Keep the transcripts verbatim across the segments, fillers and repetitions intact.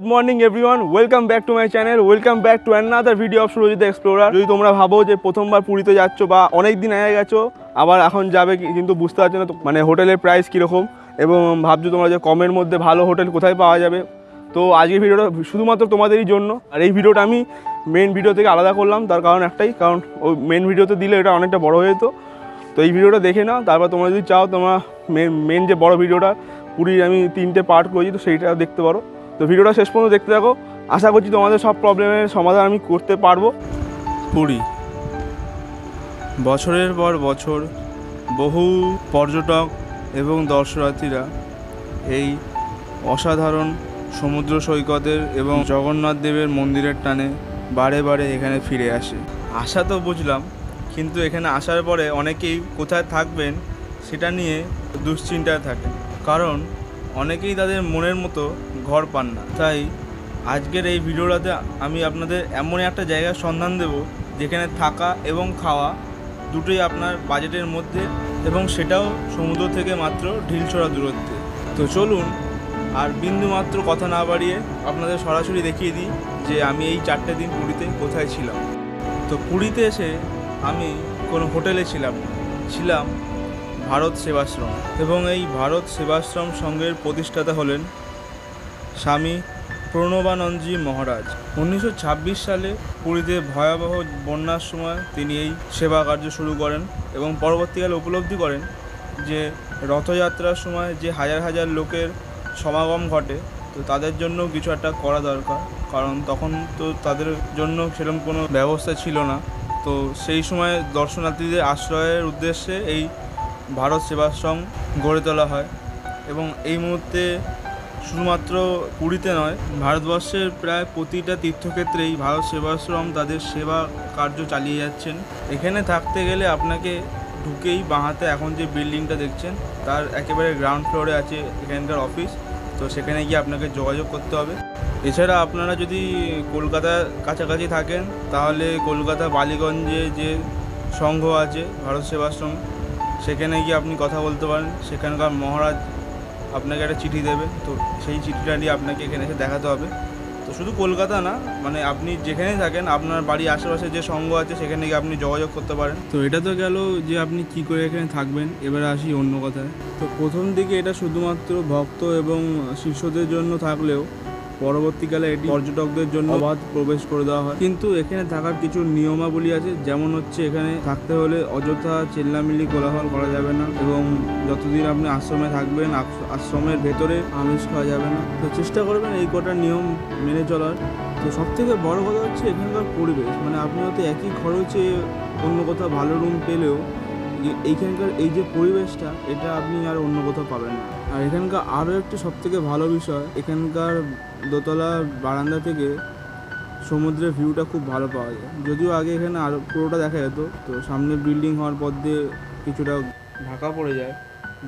Good morning everyone welcome back to my channel welcome back to another video of Surojit the explorer. जो तुम्हारा भावो जो प्रथमबार पुरीते जाच्चो बा अनेक दिन आगे गेछो आबार एखन जाबे किन्तु बुझते पारछो ना माने होटेलेर प्राइस किरकम एबं भाबछो तोमरा जे कमेर मध्य भालो होटेल कोथाय पावा जाबे। तो आजकेर भिडियोटा शुधुमात्र तोमादेरई जन्य आर एई भिडियोटा आमी मेन भिडियो थेके आलादा करलाम तार कारण एकटाई कारण ओई मेन भिडियोते दिले एटा अनेकटा बड़ो हये जेतो। तो एई भिडियोटा देखे नाओ तारपर तोमरा जोदि चाओ तोमरा मेन मेन जे बड़ो भिडियोटा पुरीर आमी तीनटे पार्ट करेछि तो सेइटाओ देखते पारो। तो भिडियो शेष पर्यन्त देखते থাকো आशा করছি তোমাদের সব প্রবলেমের সমাধান আমি করতে পারবো। পুরী বছরের পর বছর বহু পর্যটক এবং দর্শনার্থীরা এই অসাধারণ সমুদ্র সৈকতের এবং জগন্নাথ দেবের মন্দিরের টানে বারে বারে এখানে ফিরে আসে। আশা তো বুঝলাম কিন্তু এখানে আসার পরে অনেকেই কোথায় থাকবেন সেটা নিয়ে দুশ্চিন্তায় থাকেন কারণ অনেকেই তাদের মনের মতো ঘর পান না। তাই আজকের এই ভিডিওটাতে আমি আপনাদের এমন একটা জায়গার সন্ধান দেব যেখানে থাকা এবং খাওয়া দুটোই আপনার বাজেটের মধ্যে এবং সেটাও সমুদ্র থেকে মাত্র ঢিলছড়া দূরত্বে। তো চলুন আর বিন্দু মাত্র কথা না বাড়িয়ে আপনাদের সরাসরি দেখিয়ে দিই যে আমি এই চারটে দিন পুরীতে কোথায় ছিলাম। তো পুরীতে এসে আমি কোনো হোটেলে ছিলাম ছিলাম ভারত সেবাশ্রম এবং এই ভারত সেবাশ্রম সংঘের প্রতিষ্ঠাতা হলেন স্বামী প্রণবানন্দজি মহারাজ। উনিশশো ছাব্বিশ সালে পুরীতে ভয়াবহ বন্যার সময় তিনি এই সেবা কার্য শুরু করেন এবং পরবর্তীকালে উপলব্ধি করেন যে রথযাত্রার সময় যে হাজার হাজার লোকের সমাগম ঘটে তো তাদের জন্য কিছু একটা করা দরকার কারণ তখন তো তাদের জন্য সেরকম কোনো ব্যবস্থা ছিল না। তো সেই সময় দর্শনার্থীদের আশ্রয়ের উদ্দেশ্যে এই ভারত সেবাশ্রম গড়ে তোলা হয় এবং এই মুহূর্তে শুধুমাত্র পুরীতে নয় ভারতবর্ষের প্রায় প্রতিটা তীর্থক্ষেত্রেই ভারত সেবাশ্রম তাদের সেবা কার্য চালিয়ে যাচ্ছেন। এখানে থাকতে গেলে আপনাকে ঢুকেই বাঁহাতে এখন যে বিল্ডিংটা দেখছেন তার একেবারে গ্রাউন্ড ফ্লোরে আছে এখানকার অফিস। তো সেখানে গিয়ে আপনাকে যোগাযোগ করতে হবে। এছাড়া আপনারা যদি কলকাতার কাছাকাছি থাকেন তাহলে কলকাতা বালিগঞ্জে যে সংঘ আছে ভারত সেবাশ্রম সেখানে গিয়ে আপনি কথা বলতে পারেন। সেখানকার মহারাজ আপনাকে একটা চিঠি দেবে তো সেই চিঠিটা নিয়ে আপনাকে এখানে এসে দেখাতে হবে। তো শুধু কলকাতা না মানে আপনি যেখানে থাকেন আপনার বাড়ির আশেপাশে যে সংঘ আছে সেখানে গিয়ে আপনি যোগাযোগ করতে পারেন। তো এটা তো গেল যে আপনি কি করে এখানে থাকবেন। এবারে আসি অন্য কথায়। তো প্রথম দিকে এটা শুধুমাত্র ভক্ত এবং শিষ্যদের জন্য থাকলেও পরবর্তীকালে এটি পর্যটকদের জন্য অবাধ প্রবেশ করে দেওয়া হয়। কিন্তু এখানে থাকার কিছু নিয়মাবলী আছে যেমন হচ্ছে এখানে থাকতে হলে অযথা চিল্লামিল্লি কোলাহল করা যাবে না এবং যতদিন আপনি আশ্রমে থাকবেন আশ্রমের ভেতরে আমিষ খাওয়া যাবে না। তো চেষ্টা করবেন এই কটা নিয়ম মেনে চলার। তো সবথেকে বড় কথা হচ্ছে এখানকার পরিবেশ মানে আপনি হয়তো একই খরচে অন্য কোথাও ভালো রুম পেলেও এইখানকার এই যে পরিবেশটা এটা আপনি আর অন্য কোথাও পাবেন না। আর এখানকার আরও একটি সবথেকে ভালো বিষয় এখানকার দোতলা বারান্দা থেকে সমুদ্রের ভিউটা খুব ভালো পাওয়া যায়। যদিও আগে এখানে আরও পুরোটা দেখা যেত তো সামনে বিল্ডিং হওয়ার পর দিয়ে কিছুটা ঢাকা পড়ে যায়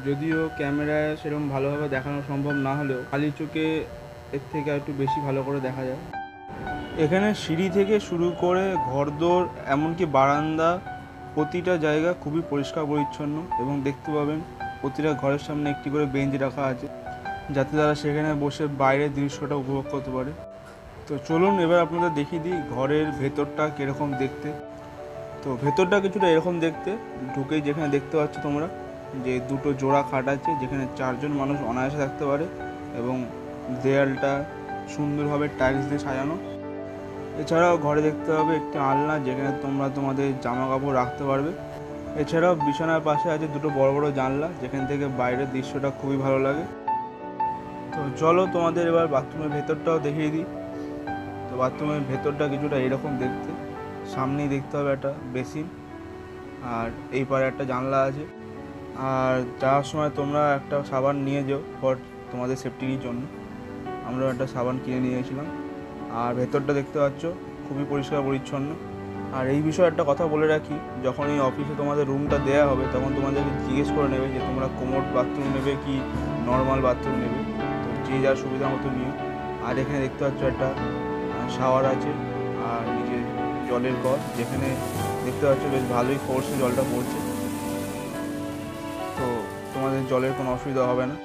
যদিও ক্যামেরায় সেরকম ভালোভাবে দেখানো সম্ভব না হলেও খালি চোখে এর থেকে একটু বেশি ভালো করে দেখা যায়। এখানে সিঁড়ি থেকে শুরু করে ঘরদোর এমনকি বারান্দা প্রতিটা জায়গা খুবই পরিষ্কার পরিচ্ছন্ন এবং দেখতে পাবেন প্রতিটা ঘরের সামনে একটি করে বেঞ্চ রাখা আছে যাতে তারা সেখানে বসে বাইরের দৃশ্যটা উপভোগ করতে পারে। তো চলুন এবার আপনাদের দেখিয়ে দিই ঘরের ভেতরটা কীরকম দেখতে। তো ভেতরটা কিছুটা এরকম দেখতে ঢুকেই যেখানে দেখতে পাচ্ছ তোমরা যে দুটো জোড়া খাট আছে যেখানে চারজন মানুষ অনায়াসে থাকতে পারে এবং দেয়ালটা সুন্দরভাবে টাইলস দিয়ে সাজানো। এছাড়াও ঘরে দেখতে পাবে একটি আলনা যেখানে তোমরা তোমাদের জামা কাপড় রাখতে পারবে। এছাড়াও বিছানার পাশে আছে দুটো বড় বড় জানলা যেখান থেকে বাইরের দৃশ্যটা খুবই ভালো লাগে। তো চলো তোমাদের এবার বাথরুমের ভেতরটাও দেখিয়ে দিই। তো বাথরুমের ভেতরটা কিছুটা এরকম দেখতে সামনেই দেখতে হবে একটা বেসিন আর এই পারে একটা জানলা আছে। আর যাওয়ার সময় তোমরা একটা সাবান নিয়ে যাও ফর তোমাদের সেফটির জন্য। আমরা একটা সাবান কিনে নিয়েছিলাম। আর ভেতরটা দেখতে পাচ্ছ খুবই পরিষ্কার পরিচ্ছন্ন। আর এই বিষয়ে একটা কথা বলে রাখি যখন এই অফিসে তোমাদের রুমটা দেওয়া হবে তখন তোমাদেরকে জিজ্ঞেস করে নেবে যে তোমরা কোমোড বাথরুম নেবে কি নর্মাল বাথরুম নেবে তো যে যার সুবিধা মতো নিয়ে। আর এখানে দেখতে পাচ্ছ একটা শাওয়ার আছে আর নিজের জলের কল যেখানে দেখতে পাচ্ছ বেশ ভালোই ফোর্সে জলটা পড়ছে তো তোমাদের জলের কোনো অসুবিধা হবে না।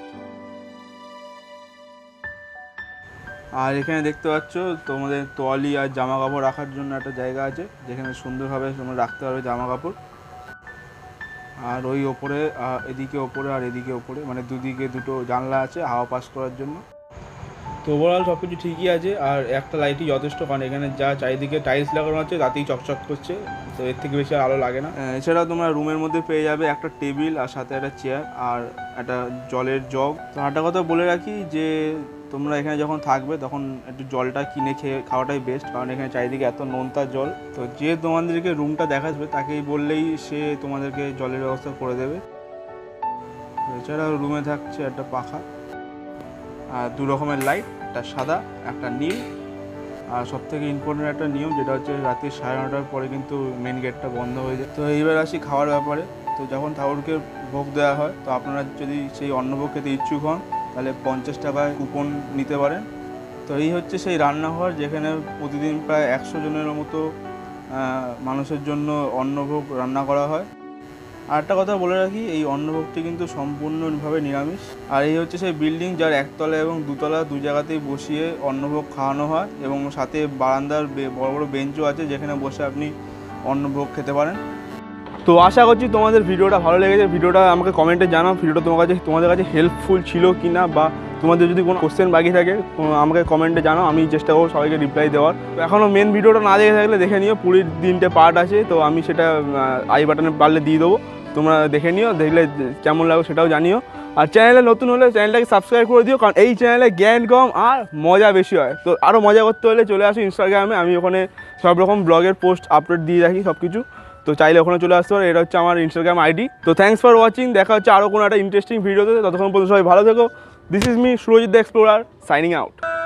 और ये देखते तुम्हारे तोली और जामा कपड़ रखार जो एक जैगा आज जेखने सुंदर भावे तुम्हारा रखते हो जामा कपड़ और वही ओपरे एदिके ओपरे और एदिके ओपरे मैं दुदिके दुटो जानला आछे हावा पास करार जन्य। तो ओवरऑल सब कुछ ठीक ही आछे और एक लाइट ही यथेष्ट कारण एखाने जा चारिदिके टाइल्स लागानो आछे तातेई चकचक करछे तो एर थेके बेशी आलो लागे ना। एछाड़ा तोमरा रूमेर मध्ये पेये जाबे एकटा टेबिल और साथे एकटा चेयार और एकटा जलेर जग। तो आटा कथा बोले राखी जे তোমরা এখানে যখন থাকবে তখন একটু জলটা কিনে খেয়ে খাওয়াটাই বেস্ট কারণ এখানে চারিদিকে এত নোনতা জল। তো যে তোমাদেরকে রুমটা দেখাবে তাকেই বললেই সে তোমাদেরকে জলের ব্যবস্থা করে দেবে। এছাড়া রুমে থাকছে একটা পাখা আর দু রকমের লাইট, একটা সাদা একটা নীল। আর সবথেকে ইম্পর্টেন্ট একটা নিয়ম যেটা হচ্ছে রাতে সাড়ে নটার পরে কিন্তু মেন গেটটা বন্ধ হয়ে যায়। তো এইবার আসি খাওয়ার ব্যাপারে। তো যখন ঠাকুরকে ভোগ দেওয়া হয় তো আপনারা যদি সেই অন্নভোগ খেতে ইচ্ছুক হন তাহলে পঞ্চাশ টাকায় কুপন নিতে পারেন। তো এই হচ্ছে সেই রান্নাঘর যেখানে প্রতিদিন প্রায় একশো জনের মতো মানুষের জন্য অন্নভোগ রান্না করা হয়। আর একটা কথা বলে রাখি, এই অন্নভোগটি কিন্তু সম্পূর্ণভাবে নিরামিষ। আর এই হচ্ছে সেই বিল্ডিং যার একতলা এবং দুতলা দুই জায়গাতেই বসিয়ে অন্নভোগ খাওয়ানো হয় এবং সাথে বারান্দার বড় বড় বেঞ্চও আছে যেখানে বসে আপনি অন্নভোগ খেতে পারেন। তো আশা করছি তোমাদের ভিডিওটা ভালো লেগেছে। ভিডিওটা আমাকে কমেন্টে জানাও ভিডিওটা তোমার কাছে তোমাদের কাছে হেল্পফুল ছিল কি না, বা তোমাদের যদি কোনো কোশ্চেন বাকি থাকে আমাকে কমেন্টে জানাও, আমি চেষ্টা করবো সবাইকে রিপ্লাই দেওয়ার। তো এখনও মেন ভিডিওটা না দেখে থাকলে দেখে নিও, পুরীর তিনটে পার্ট আছে তো আমি সেটা আই বাটনে পারলে দিয়ে দেবো, তোমরা দেখে নিও, দেখলে কেমন লাগো সেটাও জানিও। আর চ্যানেলে নতুন হলে চ্যানেলটাকে সাবস্ক্রাইব করে দিও কারণ এই চ্যানেলে জ্ঞান কম আর মজা বেশি হয়। তো আরও মজা করতে হলে চলে আসো ইনস্টাগ্রামে, আমি ওখানে সব রকম ব্লগের পোস্ট আপলোড দিয়ে রাখি সব কিছু, তো চাইলে ওখানে চলে আসতে পারো। এটা হচ্ছে আমার ইনস্টাগ্রাম আইডি। তো থ্যাঙ্কস ফর ওয়াচিং, দেখা হচ্ছে আরও কোনো একটা ইন্টারেস্টিং ভিডিওতে। ততক্ষণ পর্যন্ত সবাই ভালো থেকো। This is me Surajit the explorer, signing out.